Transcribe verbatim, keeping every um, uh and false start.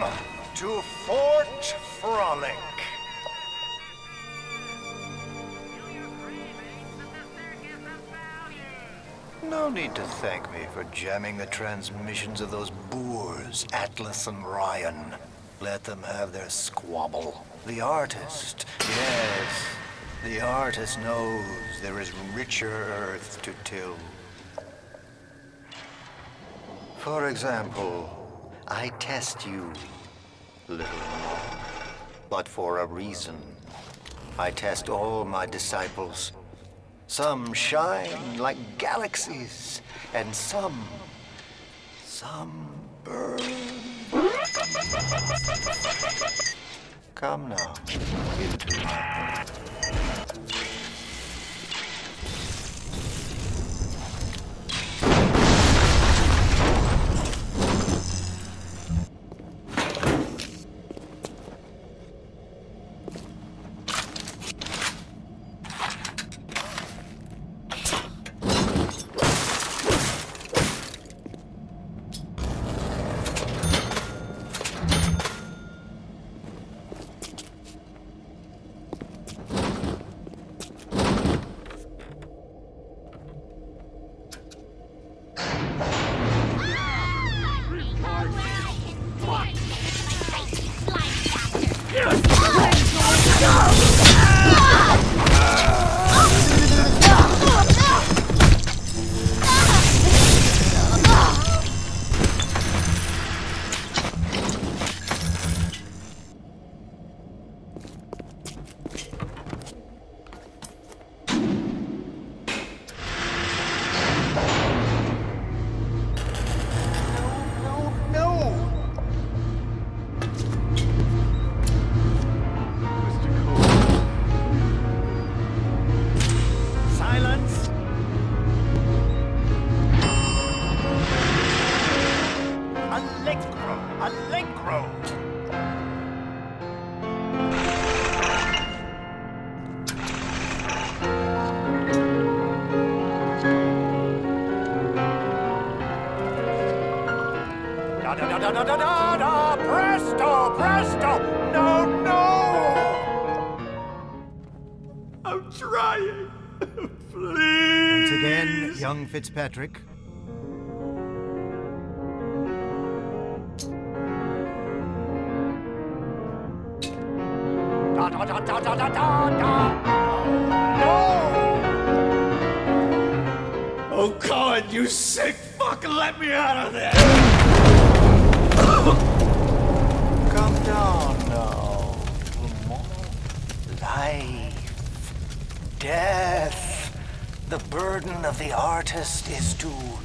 Welcome to Fort Frolic. No need to thank me for jamming the transmissions of those boors, Atlas and Ryan. Let them have their squabble. The artist, yes, the artist knows there is richer earth to till. For example, I test you, little more, but for a reason. I test all my disciples. Some shine like galaxies, and some, some burn. Come now, into my room. Da-da-da-da-da-da-da! Presto! Presto! No, no! I'm trying! Please! Once again, young Fitzpatrick. Da-da-da-da-da-da-da! No! Oh, God, you sick fuck! Let me out of there! Come down now, life, death. The burden of the artist is to